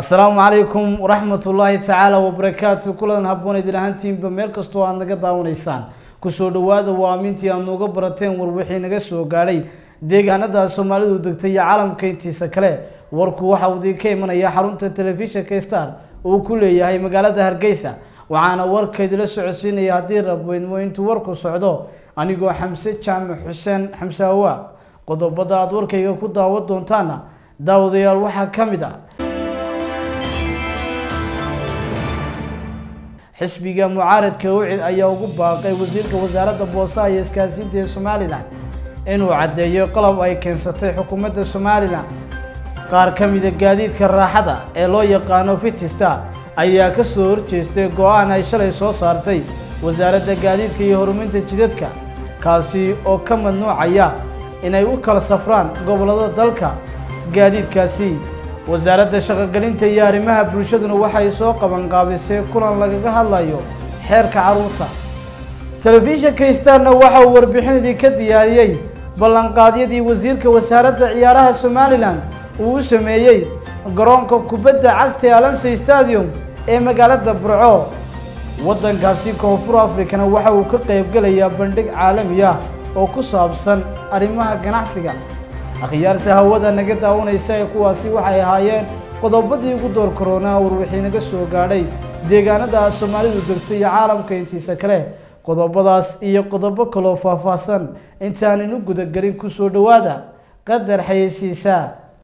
السلام عليكم ورحمة الله تعالى وبركاته. كلنا هبون دلهنتين بمركزتو عن نقد داونيسان كسود واد وامنتي عن نقد برتين وروحي نقص وقاري ديجانا دا سومالي ودكتي عالم كينتي سكلة وركوا حودي كي من أي حرونت التلفزيون كيستار وكل يهاي مقالة هرجيسة وعنا ورك يدرس عسين يهدير ربين وين توركوا صعدوا أنا جو حمسة شام حسين حمسة هو قدو بدأ دورك يكون داود دونتانا داود يروح كمدا حسبيجا معارض كوعد أيوة باقي وزير وزارة البوصة يسكاسين دي سوماليلاند إنه عديو قلب أي كنستي حكومة سوماليلاند قار كميد جديد كراحدة إلو يقانو في تستا أيها كسور تستي قوان عشرة صارتي وزارة الجديد كي هرمين تجديدك كاسي أو كم النوع عيا إنه يوكل صفران قبل هذا ذلك جديد كاسي وزارة الشغالين تياري مها بلوشدن وحي سوق من قابسي كلان لقاها اللايو حيرك عروطة تلفيشة كيستان وحا واربحين دي كدياريي بلانقادية دي وزيرك وزارة عيارها سوماليلاند ووسميي قرونكو كبدة عكتي ألمسي استاديوم اي مقالة برعو ودن كاسي كوفر أفريكان وحا وكقيب قليا بندق عالميا وكسابسان أريمها قناحسيقا أخيارتها ودا نجد أون إساء قواسي وحياهين قد بدي قدر كورونا وروحين جسوا قاري ديجانا دا الصومالي ودكتي عالم كينتي سكره قد بداس إيه قد بكلو فافاسن إنسان نوجد قرين كسر دوادا قدر حيسيسا